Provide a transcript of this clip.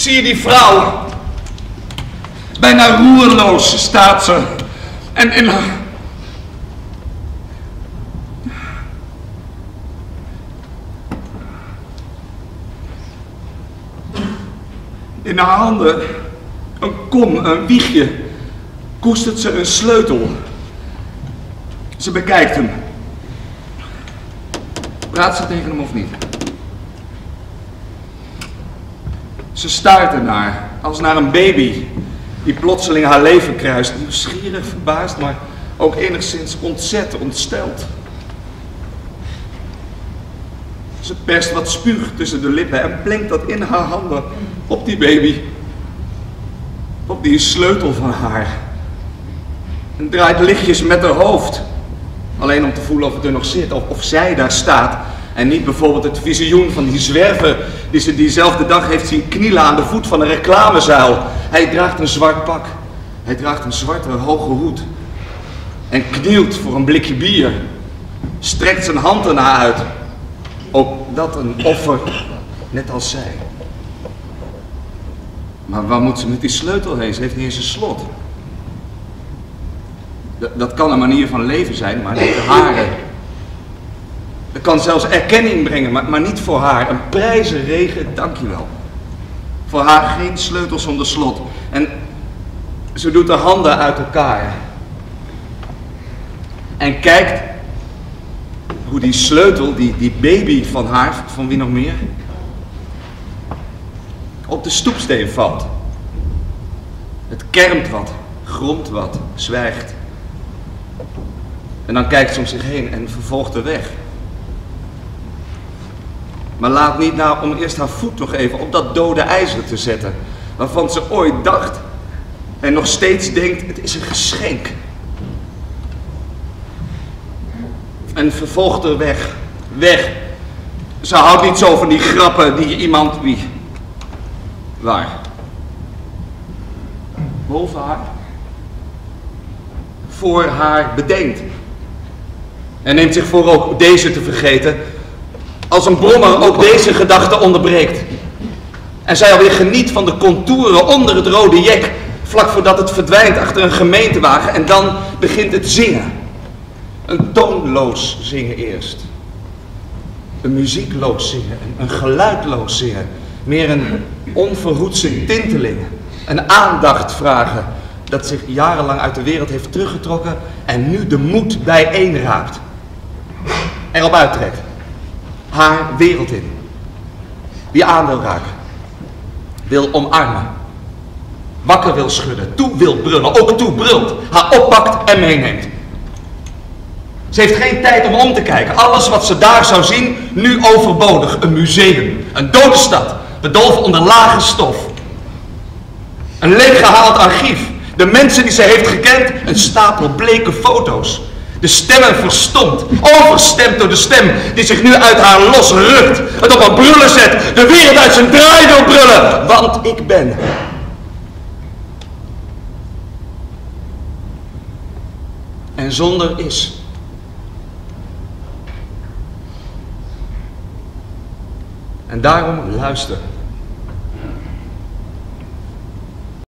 Zie je die vrouw? Bijna roerloos staat ze. En in haar handen een kom, een wiegje, koestert ze een sleutel. Ze bekijkt hem. Praat ze tegen hem of niet? Ze staart ernaar, als naar een baby die plotseling haar leven kruist. Nieuwsgierig, verbaasd, maar ook enigszins ontzet, ontsteld. Ze perst wat spuug tussen de lippen en plenkt dat in haar handen op die baby. Op die sleutel van haar. En draait lichtjes met haar hoofd. Alleen om te voelen of het er nog zit, of zij daar staat. En niet bijvoorbeeld het visioen van die zwerver die ze diezelfde dag heeft zien knielen aan de voet van een reclamezuil. Hij draagt een zwart pak. Hij draagt een zwarte hoge hoed. En knielt voor een blikje bier. Strekt zijn hand ernaar uit. Ook dat een offer, net als zij. Maar waar moet ze met die sleutel heen? Ze heeft niet eens een slot. Dat kan een manier van leven zijn, maar niet de hare. Dat kan zelfs erkenning brengen, maar niet voor haar. Een prijzenregen, dankjewel. Voor haar geen sleutel zonder slot. En ze doet haar handen uit elkaar. En kijkt hoe die sleutel, die baby van haar, van wie nog meer, op de stoepsteen valt. Het kermt wat, gromt wat, zwijgt. En dan kijkt ze om zich heen en vervolgt de weg. Maar laat niet na om eerst haar voet nog even op dat dode ijzer te zetten, waarvan ze ooit dacht en nog steeds denkt, het is een geschenk. En vervolgt haar weg, weg. Ze houdt niet zo van die grappen die iemand wie... Waar? Boven haar? Voor haar bedenkt. En neemt zich voor ook deze te vergeten. Als een brommer ook deze gedachte onderbreekt. En zij alweer geniet van de contouren onder het rode jek. Vlak voordat het verdwijnt achter een gemeentewagen. En dan begint het zingen. Een toonloos zingen eerst. Een muziekloos zingen. Een geluidloos zingen. Meer een onverhoedse tinteling. Een aandacht vragen. Dat zich jarenlang uit de wereld heeft teruggetrokken. En nu de moed bijeenraapt. Erop uittrekt. Haar wereld in. Die aan wil raken. Wil omarmen. Wakker wil schudden. Toe wil brullen. Ook toe brult. Haar oppakt en meeneemt. Ze heeft geen tijd om te kijken. Alles wat ze daar zou zien, nu overbodig. Een museum. Een dode stad. Bedolven onder lage stof. Een leeggehaald archief. De mensen die ze heeft gekend, een stapel bleke foto's. De stemmen verstomd, overstemd door de stem die zich nu uit haar los rukt. Het op haar brullen zet, de wereld uit zijn draai wil brullen. Want ik ben... En zonder is... En daarom luister.